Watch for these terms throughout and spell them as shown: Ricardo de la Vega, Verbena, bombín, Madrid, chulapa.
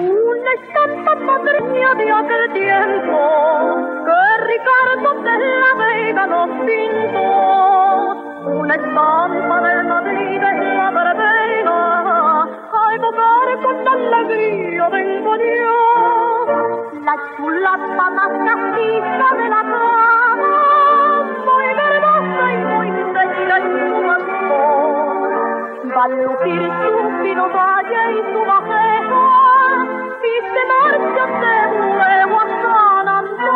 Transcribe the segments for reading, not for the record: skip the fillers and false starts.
Una estampa patria de aquel tiempo que Ricardo de la Vega nos pintó. Una estampa del Madrid es la verbena, a evocar con alegría vengo yo. La chulapa más castiza de la cama, muy verdosa y muy seca y su mascón. Va a lucir su fino valle y su bajeza, y se marcha de nuevo a San Antonio.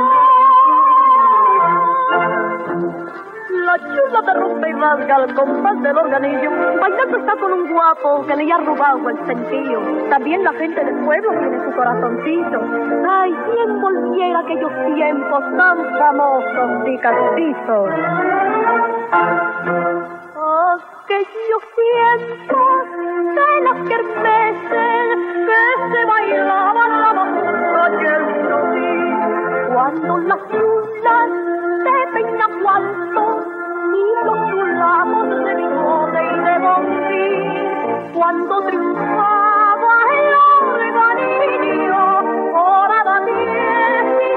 La chula derrumba y rasga al compás del organillo, bailando está con un guapo que le ha robado el sentido. También la gente del pueblo tiene su corazoncito. Ay, quién volviera aquellos tiempos tan famosos y castizos. Aquellos tiempos de los kermeses que se bailaban a la mujer y cuando las chulas de Peñaguanto y los chulamos de bigote y de bombín, cuando triunfaba el organillo, oraba miel y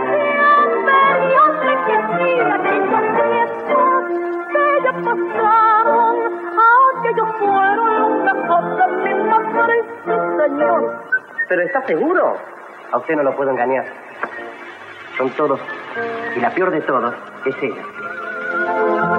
siempre Dios requería aquellos tiempos que ya pasaron, aquellos fueron los mejores de mi madre, sí, señor. ¿Pero está seguro? A usted no lo puedo engañar. Son todos, y la peor de todos es ella.